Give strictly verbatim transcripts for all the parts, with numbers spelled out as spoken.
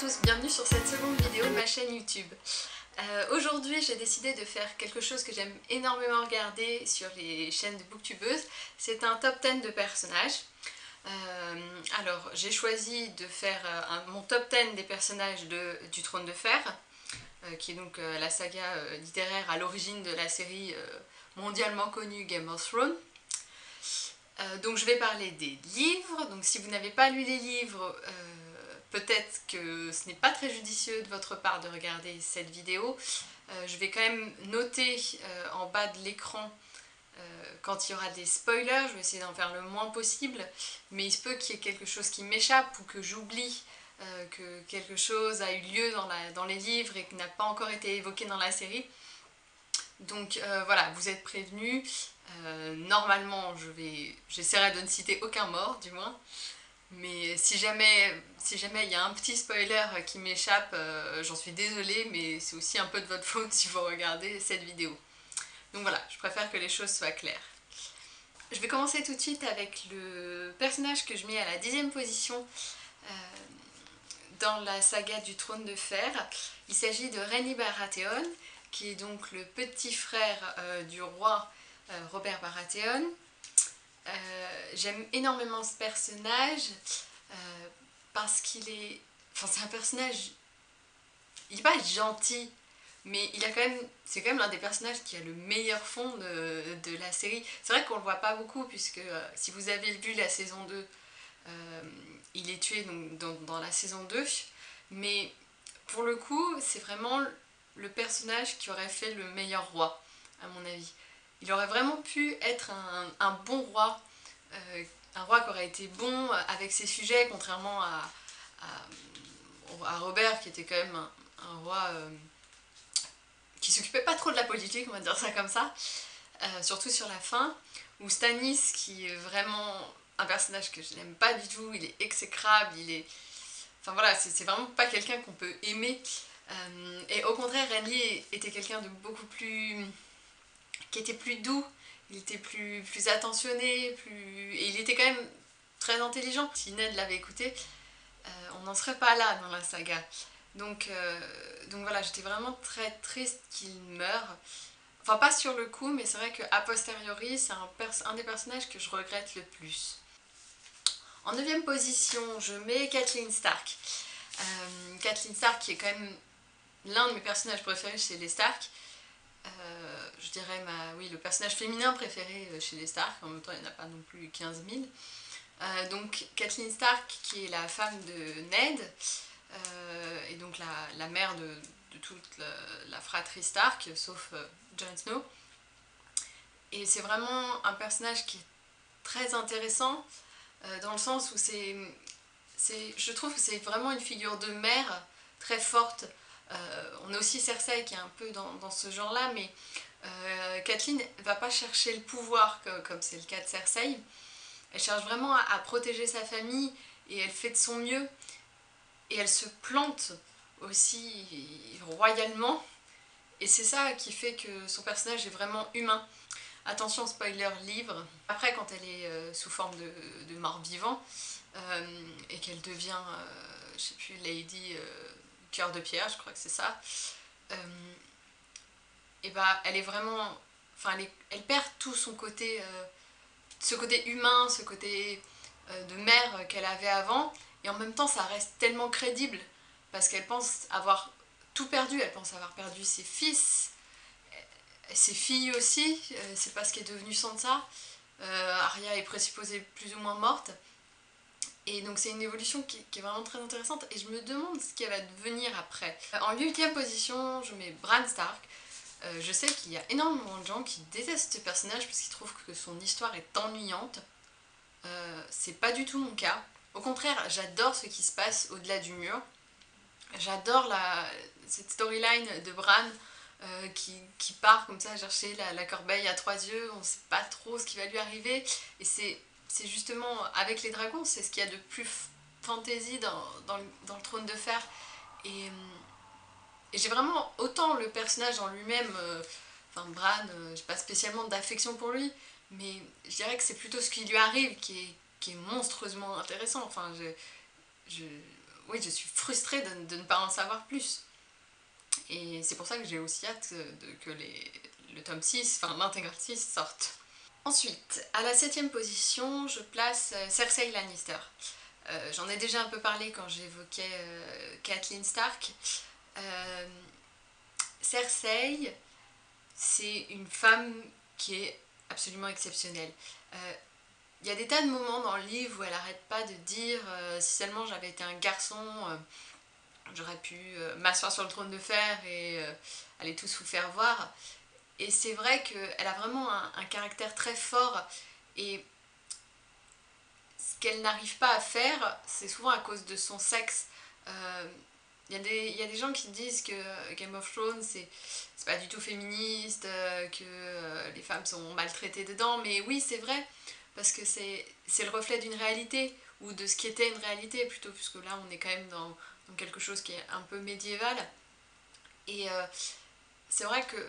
tous, bienvenue sur cette seconde vidéo de ma chaîne YouTube. Euh, Aujourd'hui j'ai décidé de faire quelque chose que j'aime énormément regarder sur les chaînes de booktubeuses, c'est un top dix de personnages. Euh, alors j'ai choisi de faire un, mon top dix des personnages de, du Trône de Fer, euh, qui est donc euh, la saga euh, littéraire à l'origine de la série euh, mondialement connue Game of Thrones. Euh, donc je vais parler des livres, donc si vous n'avez pas lu les livres, euh, peut-être que ce n'est pas très judicieux de votre part de regarder cette vidéo. Euh, je vais quand même noter euh, en bas de l'écran euh, quand il y aura des spoilers, je vais essayer d'en faire le moins possible, mais il se peut qu'il y ait quelque chose qui m'échappe ou que j'oublie euh, que quelque chose a eu lieu dans, la, dans les livres et qui n'a pas encore été évoqué dans la série. Donc euh, voilà, vous êtes prévenus. Euh, normalement, je vais, j'essaierai de ne citer aucun mort, du moins. Mais si jamais si jamais il y a un petit spoiler qui m'échappe, euh, j'en suis désolée, mais c'est aussi un peu de votre faute si vous regardez cette vidéo. Donc voilà, je préfère que les choses soient claires. Je vais commencer tout de suite avec le personnage que je mets à la dixième position euh, dans la saga du Trône de Fer. Il s'agit de Renly Baratheon, qui est donc le petit frère euh, du roi euh, Robert Baratheon. Euh, J'aime énormément ce personnage euh, parce qu'il est... Enfin, c'est un personnage... Il n'est pas gentil, mais il a quand même... C'est quand même l'un des personnages qui a le meilleur fond de, de la série. C'est vrai qu'on le voit pas beaucoup, puisque euh, si vous avez vu la saison deux, euh, il est tué donc, dans, dans la saison deux. Mais pour le coup, c'est vraiment le personnage qui aurait fait le meilleur roi, à mon avis. Il aurait vraiment pu être un, un bon roi, euh, un roi qui aurait été bon avec ses sujets, contrairement à, à, à Robert, qui était quand même un, un roi euh, qui s'occupait pas trop de la politique, on va dire ça comme ça, euh, surtout sur la fin, ou Stannis, qui est vraiment un personnage que je n'aime pas du tout, il est exécrable, il est... Enfin voilà, c'est vraiment pas quelqu'un qu'on peut aimer, euh, et au contraire, Renly était quelqu'un de beaucoup plus... qui était plus doux, il était plus, plus attentionné, plus... et il était quand même très intelligent. Si Ned l'avait écouté, euh, on n'en serait pas là dans la saga. Donc, euh, donc voilà, j'étais vraiment très triste qu'il meure. Enfin, pas sur le coup, mais c'est vrai qu'a posteriori, c'est un, un des personnages que je regrette le plus. En neuvième position, je mets Catelyn Stark. Euh, Catelyn Stark qui est quand même l'un de mes personnages préférés chez les Stark. Euh, je dirais ma, oui, le personnage féminin préféré chez les Stark, en même temps il n'y en a pas non plus quinze mille. Euh, donc Catelyn Stark qui est la femme de Ned, euh, et donc la, la mère de, de toute la, la fratrie Stark, sauf euh, Jon Snow. Et c'est vraiment un personnage qui est très intéressant, euh, dans le sens où c'est, c'est, je trouve que c'est vraiment une figure de mère très forte. Euh, on a aussi Cersei qui est un peu dans, dans ce genre-là, mais euh, Catelyn ne va pas chercher le pouvoir comme c'est le cas de Cersei. Elle cherche vraiment à, à protéger sa famille et elle fait de son mieux. Et elle se plante aussi royalement. Et c'est ça qui fait que son personnage est vraiment humain. Attention, spoiler livre. Après, quand elle est euh, sous forme de, de mort-vivant euh, et qu'elle devient, euh, je sais plus, Lady... Euh, Cœur de pierre, je crois que c'est ça, euh, et bah elle est vraiment, enfin elle, elle perd tout son côté, euh, ce côté humain, ce côté euh, de mère qu'elle avait avant, et en même temps ça reste tellement crédible, parce qu'elle pense avoir tout perdu, elle pense avoir perdu ses fils, ses filles aussi, euh, c'est pas ce qui est devenu Sansa, euh, Arya est présupposée plus ou moins morte. Et donc c'est une évolution qui, qui est vraiment très intéressante et je me demande ce qu'elle va devenir après. En huitième position, je mets Bran Stark. Euh, je sais qu'il y a énormément de gens qui détestent ce personnage parce qu'ils trouvent que son histoire est ennuyante. Euh, c'est pas du tout mon cas. Au contraire, j'adore ce qui se passe au-delà du mur. J'adore la, cette storyline de Bran euh, qui, qui part comme ça chercher la, la corbeille à trois yeux. On sait pas trop ce qui va lui arriver et c'est... C'est justement, avec les dragons, c'est ce qu'il y a de plus fantasy dans, dans, le, dans le Trône de Fer. Et, et j'ai vraiment, autant le personnage en lui-même, euh, enfin Bran, euh, j'ai pas spécialement d'affection pour lui, mais je dirais que c'est plutôt ce qui lui arrive qui est, qui est monstrueusement intéressant. Enfin, je, je, oui, je suis frustrée de, de ne pas en savoir plus. Et c'est pour ça que j'ai aussi hâte de, que les, le tome six, enfin l'intégrale six sorte. Ensuite, à la septième position, je place Cersei Lannister. Euh, J'en ai déjà un peu parlé quand j'évoquais euh, Catelyn Stark. Euh, Cersei, c'est une femme qui est absolument exceptionnelle. Euh, Il y a des tas de moments dans le livre où elle n'arrête pas de dire euh, « si seulement j'avais été un garçon, euh, j'aurais pu euh, m'asseoir sur le trône de fer et euh, aller tous vous faire voir ». Et c'est vrai qu'elle a vraiment un, un caractère très fort, et ce qu'elle n'arrive pas à faire, c'est souvent à cause de son sexe. Euh, Il y, y a des gens qui disent que Game of Thrones c'est pas du tout féministe, euh, que euh, les femmes sont maltraitées dedans, mais oui c'est vrai, parce que c'est le reflet d'une réalité, ou de ce qui était une réalité plutôt, puisque là on est quand même dans, dans quelque chose qui est un peu médiéval. Et euh, c'est vrai que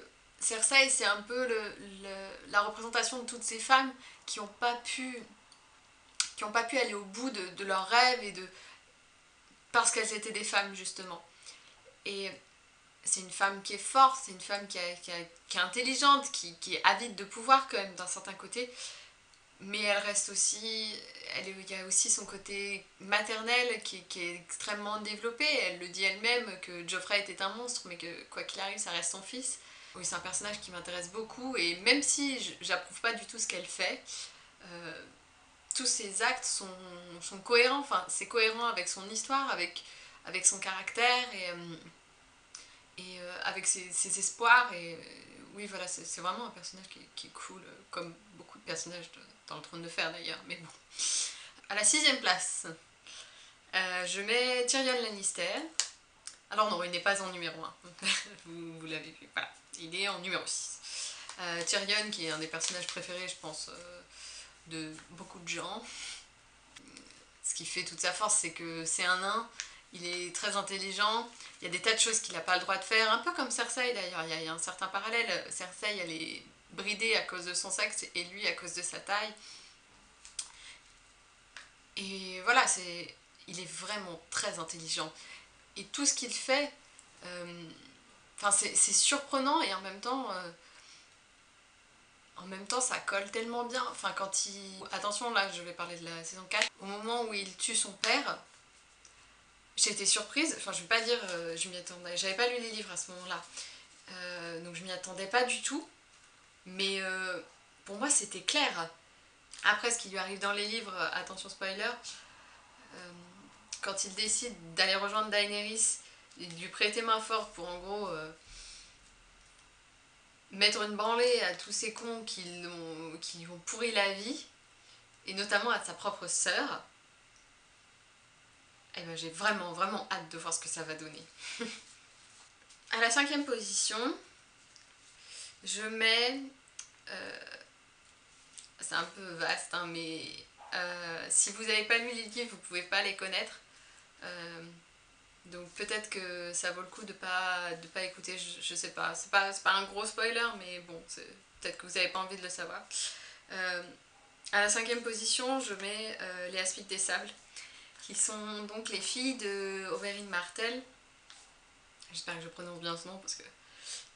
Cersei c'est un peu le, le, la représentation de toutes ces femmes qui n'ont pas pu qui n'ont pas pu aller au bout de, de leurs rêves, et de parce qu'elles étaient des femmes, justement. Et c'est une femme qui est forte, c'est une femme qui, a, qui, a, qui est intelligente, qui, qui est avide de pouvoir quand même, d'un certain côté, mais elle reste aussi... Elle est, il y a aussi son côté maternel qui, qui est extrêmement développé. Elle le dit elle-même, que Geoffrey était un monstre, mais que quoi qu'il arrive, ça reste son fils. Oui, c'est un personnage qui m'intéresse beaucoup, et même si j'approuve pas du tout ce qu'elle fait, euh, tous ses actes sont, sont cohérents, enfin c'est cohérent avec son histoire, avec, avec son caractère, et, et euh, avec ses, ses espoirs, et euh, oui voilà, c'est vraiment un personnage qui, qui est cool, comme beaucoup de personnages de, dans le Trône de Fer d'ailleurs, mais bon. À la sixième place, euh, je mets Tyrion Lannister. Alors non, il n'est pas en numéro un, vous, vous l'avez vu, voilà, il est en numéro six. Euh, Tyrion qui est un des personnages préférés, je pense, euh, de beaucoup de gens. Ce qui fait toute sa force, c'est que c'est un nain, il est très intelligent, il y a des tas de choses qu'il n'a pas le droit de faire, un peu comme Cersei d'ailleurs, il y, y a un certain parallèle. Cersei, elle est bridée à cause de son sexe, et lui à cause de sa taille. Et voilà, c'est il est vraiment très intelligent. Et tout ce qu'il fait, euh... enfin, c'est surprenant, et en même temps... Euh... En même temps, ça colle tellement bien. Enfin, quand il... Attention, là, je vais parler de la saison quatre. Au moment où il tue son père, j'étais surprise. Enfin, je vais pas dire... Euh, je m'y attendais. J'avais pas lu les livres à ce moment-là. Euh, donc, je m'y attendais pas du tout. Mais euh, pour moi, c'était clair. Après, ce qui lui arrive dans les livres, attention spoiler, euh, quand il décide d'aller rejoindre Daenerys, il lui prêtait main forte pour, en gros... Euh, mettre une branlée à tous ces cons qui, ont, qui lui ont pourri la vie, et notamment à sa propre sœur, et ben j'ai vraiment, vraiment hâte de voir ce que ça va donner. À la cinquième position, je mets... Euh, c'est un peu vaste, hein, mais euh, si vous n'avez pas lu les livres, vous ne pouvez pas les connaître. Euh, Donc peut-être que ça vaut le coup de pas, de pas écouter, je, je sais pas. C'est pas, pas un gros spoiler, mais bon, peut-être que vous n'avez pas envie de le savoir. Euh, à la cinquième position, je mets euh, les Aspiques des Sables, qui sont donc les filles de Oberyn Martell. J'espère que je prononce bien ce nom, parce que...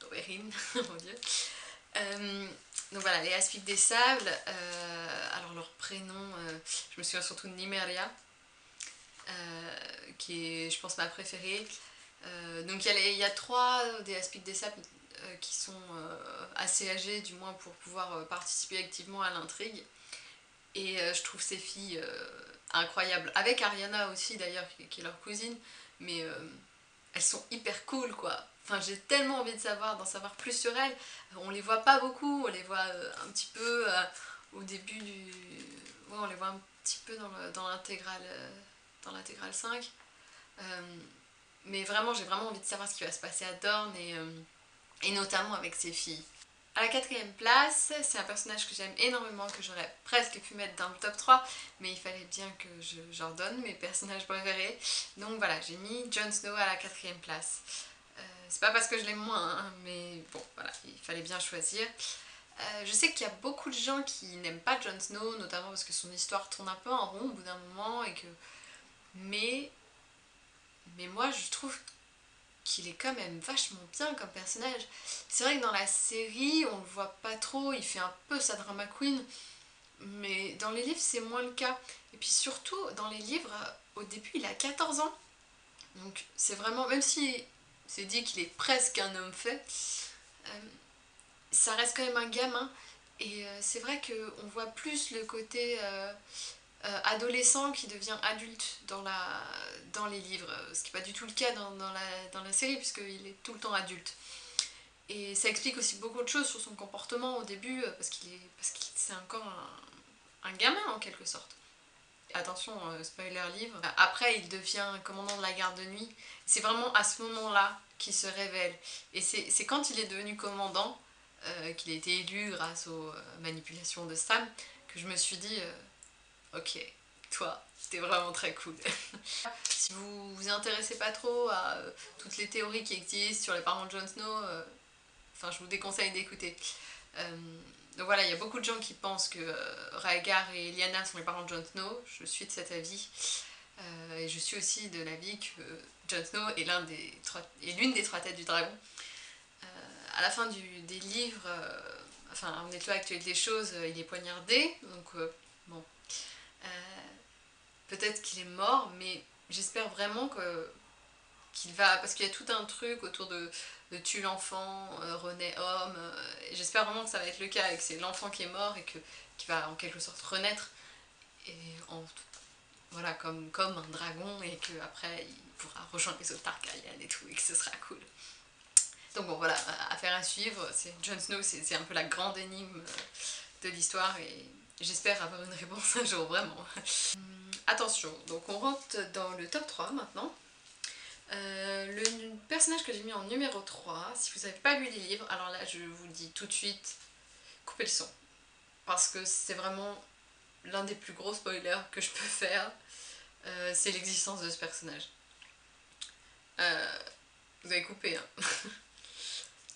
Oberyn, mon dieu. Euh, donc voilà, les Aspiques des Sables. Euh, alors leur prénom, euh, je me souviens surtout de Niméria. Euh, qui est, je pense, ma préférée. Euh, donc il y, y a trois des Aspics des Sables euh, qui sont euh, assez âgées, du moins pour pouvoir euh, participer activement à l'intrigue. Et euh, je trouve ces filles euh, incroyables. Avec Ariana aussi d'ailleurs, qui, qui est leur cousine, mais euh, elles sont hyper cool quoi. Enfin, j'ai tellement envie de savoir, d'en savoir plus sur elles. On les voit pas beaucoup, on les voit euh, un petit peu euh, au début du... Ouais, on les voit un petit peu dans l'intégrale... dans l'intégrale cinq, euh, mais vraiment j'ai vraiment envie de savoir ce qui va se passer à Dorne, et, euh, et notamment avec ses filles. À la quatrième place, c'est un personnage que j'aime énormément, que j'aurais presque pu mettre dans le top trois, mais il fallait bien que j'ordonne mes personnages préférés, donc voilà, j'ai mis Jon Snow à la quatrième place. Euh, c'est pas parce que je l'aime moins, hein, mais bon, voilà, il fallait bien choisir. Euh, je sais qu'il y a beaucoup de gens qui n'aiment pas Jon Snow, notamment parce que son histoire tourne un peu en rond au bout d'un moment, et que... Mais mais moi je trouve qu'il est quand même vachement bien comme personnage. C'est vrai que dans la série on le voit pas trop, il fait un peu sa drama queen, mais dans les livres c'est moins le cas. Et puis surtout dans les livres, au début il a quatorze ans, donc c'est vraiment, même si c'est dit qu'il est presque un homme fait, euh, ça reste quand même un gamin. Et euh, c'est vrai qu'on voit plus le côté euh, euh, adolescent qui devient adulte dans, la, dans les livres, ce qui n'est pas du tout le cas dans, dans, la, dans la série, puisqu'il est tout le temps adulte. Et ça explique aussi beaucoup de choses sur son comportement au début, parce qu'il est, parce que c'est encore un, un gamin en quelque sorte. Attention, euh, spoiler livre. Après, il devient commandant de la garde de nuit. C'est vraiment à ce moment-là qu'il se révèle. Et c'est quand il est devenu commandant, euh, qu'il a été élu grâce aux manipulations de Sam, que je me suis dit euh, ok, toi, t'es vraiment très cool. Si vous vous intéressez pas trop à euh, toutes les théories qui existent sur les parents de Jon Snow, euh, enfin, je vous déconseille d'écouter. Euh, Donc voilà, il y a beaucoup de gens qui pensent que euh, Rhaegar et Lyanna sont les parents de Jon Snow. Je suis de cet avis. Euh, et je suis aussi de l'avis que euh, Jon Snow est l'une des, des trois têtes du dragon. Euh, à la fin du, des livres, euh, enfin, on est là actuel des choses, euh, il est poignardé. Donc euh, bon, euh, peut-être qu'il est mort, mais j'espère vraiment que... qu'il va, parce qu'il y a tout un truc autour de, de tue l'enfant, euh, renaît homme, euh, j'espère vraiment que ça va être le cas, et que c'est l'enfant qui est mort et que, qui va en quelque sorte renaître, et en, voilà, comme, comme un dragon, et qu'après il pourra rejoindre les autres Targaryen et tout, et que ce sera cool. Donc bon voilà, affaire à suivre, Jon Snow c'est un peu la grande énigme de l'histoire, et j'espère avoir une réponse un jour, vraiment. Hum, attention, donc on rentre dans le top trois maintenant. Euh, le personnage que j'ai mis en numéro trois, si vous n'avez pas lu les livres, alors là je vous le dis tout de suite, coupez le son, parce que c'est vraiment l'un des plus gros spoilers que je peux faire, euh, c'est l'existence de ce personnage. Euh, vous avez coupé, hein.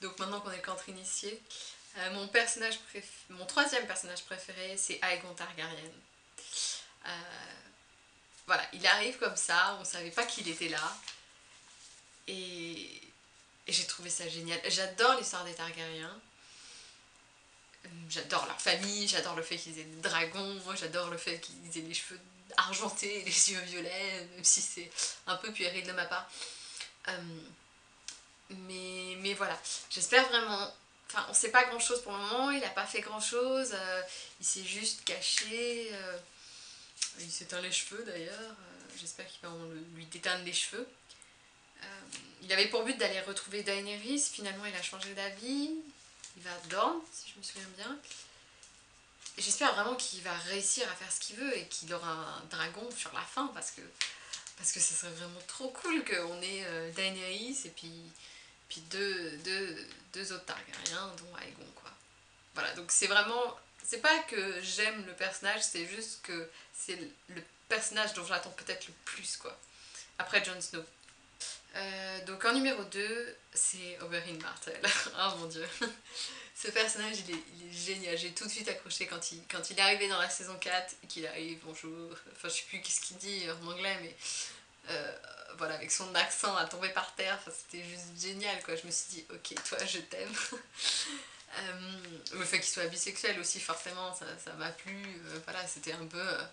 Donc maintenant qu'on est qu'entre initiés, euh, mon, personnage préf... mon troisième personnage préféré, c'est Aegon Targaryen. Euh, voilà, il arrive comme ça, on ne savait pas qu'il était là. Et, et j'ai trouvé ça génial. J'adore l'histoire des Targaryens. J'adore leur famille, j'adore le fait qu'ils aient des dragons, j'adore le fait qu'ils aient les cheveux argentés, les yeux violets, même si c'est un peu puéril de ma part. Euh, mais, mais voilà, j'espère vraiment... Enfin, on sait pas grand-chose pour le moment, il a pas fait grand-chose, euh, il s'est juste caché, euh, il s'éteint les cheveux d'ailleurs, euh, j'espère qu'il va lui déteindre les cheveux. Euh, il avait pour but d'aller retrouver Daenerys, finalement il a changé d'avis, il va à Dorne, si je me souviens bien. J'espère vraiment qu'il va réussir à faire ce qu'il veut et qu'il aura un dragon sur la fin, parce que parce que ce serait vraiment trop cool qu'on ait euh, Daenerys et puis, puis deux, deux, deux autres Targaryens, dont Aegon, quoi. Voilà, donc c'est vraiment... C'est pas que j'aime le personnage, c'est juste que c'est le personnage dont j'attends peut-être le plus, quoi. Après Jon Snow. Euh, donc en numéro deux, c'est Oberyn Martell. Oh mon dieu. Ce personnage il est, il est génial, j'ai tout de suite accroché quand il, quand il est arrivé dans la saison quatre, qu'il arrive bonjour, enfin je sais plus qu'est-ce qu'il dit en anglais, mais euh, voilà, avec son accent à tomber par terre, enfin, c'était juste génial quoi, je me suis dit ok toi je t'aime. euh, le fait qu'il soit bisexuel aussi forcément ça ça m'a plu, euh, voilà c'était un peu, euh,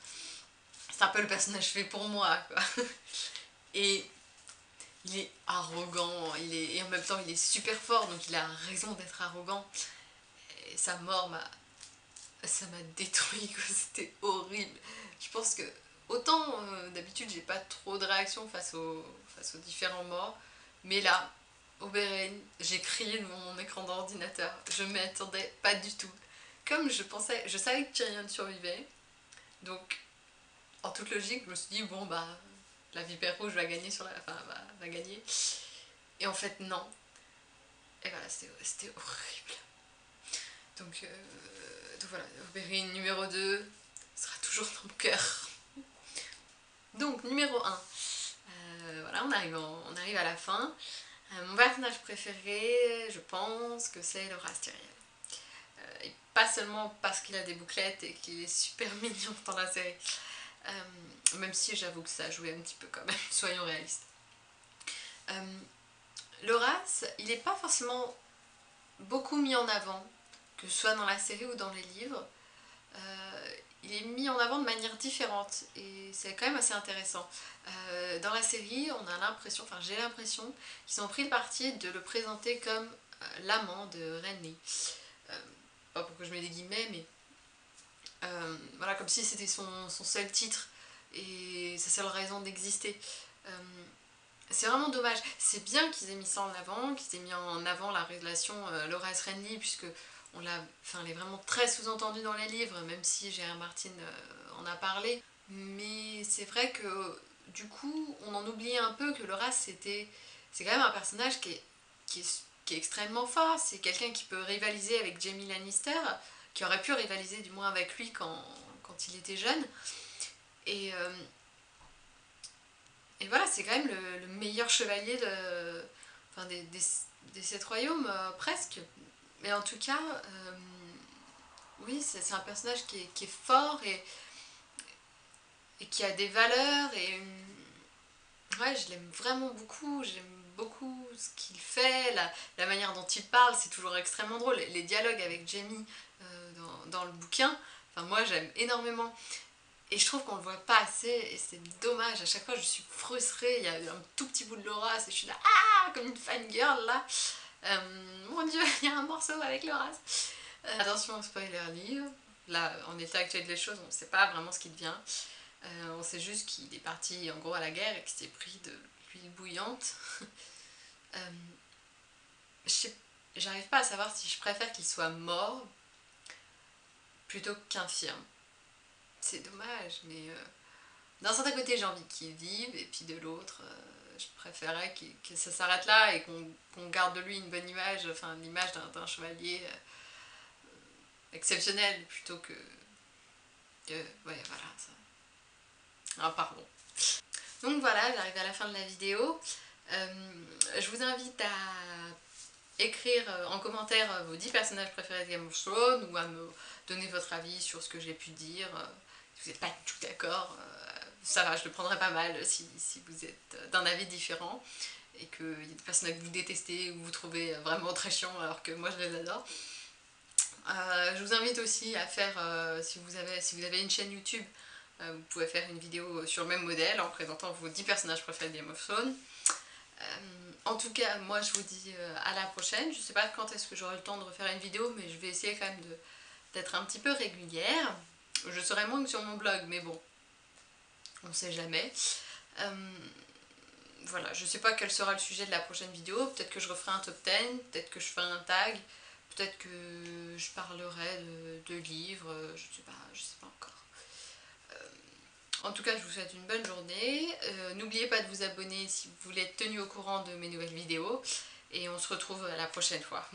c'est un peu le personnage fait pour moi quoi. Et il est arrogant, il est... et en même temps il est super fort, donc il a raison d'être arrogant. Et sa mort m'a... ça m'a détruit, c'était horrible. Je pense que, autant euh, d'habitude j'ai pas trop de réaction face aux, face aux différents morts, mais là, Oberyn, j'ai crié devant mon écran d'ordinateur, je m'y attendais pas du tout. Comme je pensais, je savais que Tyrion survivait, donc en toute logique je me suis dit bon bah... la vipère rouge va gagner sur la... Enfin, va, va gagner. Et en fait, non. Et voilà, c'était horrible. Donc, euh, donc voilà, Oberyn numéro deux sera toujours dans mon cœur. Donc, numéro un. Euh, voilà, on arrive, en, on arrive à la fin. Euh, mon personnage préféré, je pense que c'est Loras Tyrell. Euh, et pas seulement parce qu'il a des bouclettes et qu'il est super mignon dans la série. Euh, même si j'avoue que ça a joué un petit peu quand même, soyons réalistes. Euh, Loras, il n'est pas forcément beaucoup mis en avant, que ce soit dans la série ou dans les livres. Euh, il est mis en avant de manière différente et c'est quand même assez intéressant. Euh, dans la série, on a l'impression, enfin j'ai l'impression qu'ils ont pris le parti de le présenter comme euh, l'amant de Renly. Euh, pas pour que je mets des guillemets, mais euh, voilà, comme si c'était son, son seul titre et sa seule raison d'exister. Euh, C'est vraiment dommage. C'est bien qu'ils aient mis ça en avant, qu'ils aient mis en avant la relation euh, Loras-Renly, puisque on l'a, enfin, elle est vraiment très sous-entendue dans les livres, même si Gérard Martin euh, en a parlé. Mais c'est vrai que du coup, on en oubliait un peu que Loras, c'était, c'est quand même un personnage qui est, qui est, qui est extrêmement fort. C'est quelqu'un qui peut rivaliser avec Jaime Lannister, qui aurait pu rivaliser du moins avec lui quand, quand il était jeune. Et... Euh, Et voilà, c'est quand même le, le meilleur chevalier de, enfin des, des, des sept royaumes, euh, presque. Mais en tout cas, euh, oui, c'est un personnage qui est, qui est fort et, et qui a des valeurs. Et ouais, je l'aime vraiment beaucoup, j'aime beaucoup ce qu'il fait, la, la manière dont il parle, c'est toujours extrêmement drôle. Les dialogues avec Jamie euh, dans, dans le bouquin, enfin moi j'aime énormément. Et je trouve qu'on le voit pas assez, et c'est dommage, à chaque fois je suis frustrée, il y a un tout petit bout de Loras, et je suis là, ah, comme une fangirl là. Euh, mon dieu, il y a un morceau avec Loras. Euh, attention, spoiler livre, là, en état actuel des choses, on sait pas vraiment ce qu'il devient. Euh, on sait juste qu'il est parti en gros à la guerre, et qu'il s'est pris de l'huile bouillante. euh, je sais, j'arrive pas à savoir si je préfère qu'il soit mort, plutôt qu'infirme. C'est dommage, mais euh, d'un certain côté j'ai envie qu'il vive, et puis de l'autre euh, je préférerais qu'il, que ça s'arrête là et qu'on qu'on garde de lui une bonne image, enfin l'image d'un chevalier euh, exceptionnel, plutôt que... que ouais, voilà, ça... Ah, pardon. Donc voilà, j'arrive à la fin de la vidéo. Euh, je vous invite à écrire en commentaire vos dix personnages préférés de Game of Thrones, ou à me donner votre avis sur ce que j'ai pu dire. Si vous n'êtes pas du tout d'accord, ça va, je le prendrai pas mal si, si vous êtes d'un avis différent et qu'il y a des personnages que vous détestez ou vous trouvez vraiment très chiants alors que moi je les adore. Euh, je vous invite aussi à faire, euh, si, vous avez, si vous avez une chaîne YouTube, euh, vous pouvez faire une vidéo sur le même modèle en présentant vos dix personnages préférés de Game of Thrones. Euh, en tout cas, moi je vous dis euh, à la prochaine. Je sais pas quand est-ce que j'aurai le temps de refaire une vidéo, mais je vais essayer quand même d'être un petit peu régulière. Je serai moins que sur mon blog, mais bon, on sait jamais. Euh, voilà, je sais pas quel sera le sujet de la prochaine vidéo. Peut-être que je referai un top dix, peut-être que je ferai un tag, peut-être que je parlerai de, de livres, je sais pas, je sais pas encore. En tout cas, je vous souhaite une bonne journée. Euh, N'oubliez pas de vous abonner si vous voulez être tenu au courant de mes nouvelles vidéos. Et on se retrouve à la prochaine fois.